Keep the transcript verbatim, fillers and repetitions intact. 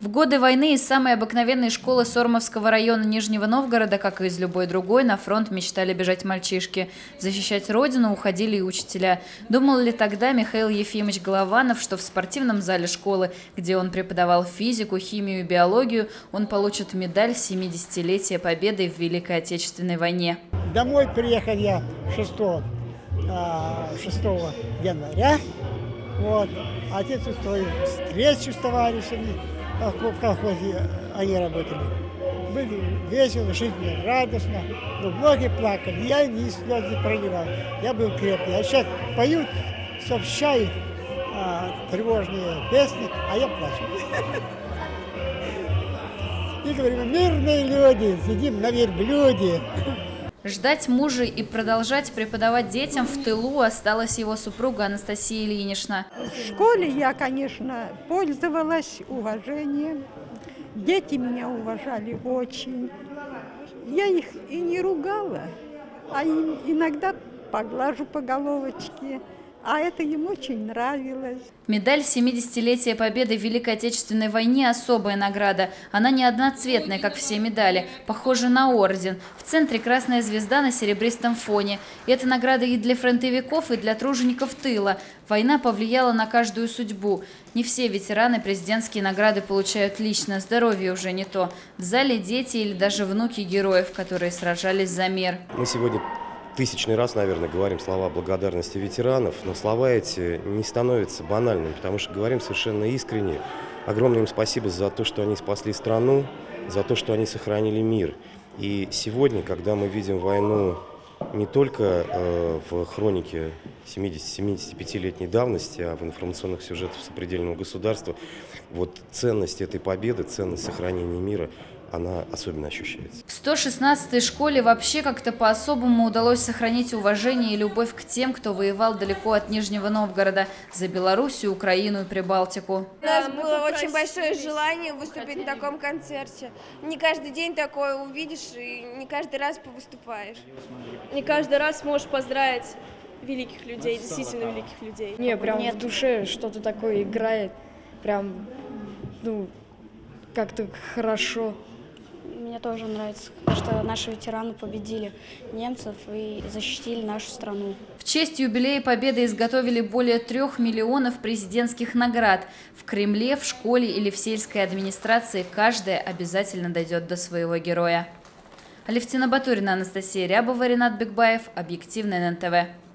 В годы войны из самой обыкновенной школы Сормовского района Нижнего Новгорода, как и из любой другой, на фронт мечтали бежать мальчишки. Защищать родину уходили и учителя. Думал ли тогда Михаил Ефимович Голованов, что в спортивном зале школы, где он преподавал физику, химию и биологию, он получит медаль семидесятилетия Победы в Великой Отечественной войне? Домой приехал я шестого января. Вот. Отец устроил встречу с товарищами. В колхозе они работали. Были весело, жизненно, радостно, но многие плакали. Я ни слез не проливал. Я был крепкий. А сейчас поют, сообщают а, тревожные песни, а я плачу. И говорим, мирные люди, сидим на верблюде. Ждать мужа и продолжать преподавать детям в тылу осталась его супруга Анастасия Ильинична. В школе я, конечно, пользовалась уважением. Дети меня уважали очень. Я их и не ругала, а им иногда поглажу по головочке. А это им очень нравилось. Медаль семидесятилетия Победы в Великой Отечественной войне – особая награда. Она не одноцветная, как все медали. Похожа на орден. В центре красная звезда на серебристом фоне. И это награда и для фронтовиков, и для тружеников тыла. Война повлияла на каждую судьбу. Не все ветераны президентские награды получают лично. Здоровье уже не то. В зале дети или даже внуки героев, которые сражались за мир. Мы сегодня... тысячный раз, наверное, говорим слова благодарности ветеранов, но слова эти не становятся банальными, потому что говорим совершенно искренне. Огромное им спасибо за то, что они спасли страну, за то, что они сохранили мир. И сегодня, когда мы видим войну не только э, в хронике семидесяти-семидесятипятилетней давности, а в информационных сюжетах сопредельного государства, вот ценность этой победы, ценность сохранения мира – она особенно ощущается. В сто шестнадцатой школе вообще как-то по-особому удалось сохранить уважение и любовь к тем, кто воевал далеко от Нижнего Новгорода, за Белоруссию, Украину и Прибалтику. У нас было очень большое желание выступить на таком концерте. Не каждый день такое увидишь и не каждый раз повыступаешь. Не каждый раз можешь поздравить великих людей, действительно великих людей. Не, прям в душе что-то такое играет, прям, ну, как-то хорошо. Мне тоже нравится, что наши ветераны победили немцев и защитили нашу страну. В честь юбилея Победы изготовили более трех миллионов президентских наград. В Кремле, в школе или в сельской администрации каждая обязательно дойдет до своего героя. Алефтина Батурина, Анастасия Рябова, Ринат Бикбаев. Объективное эн эн тэ вэ.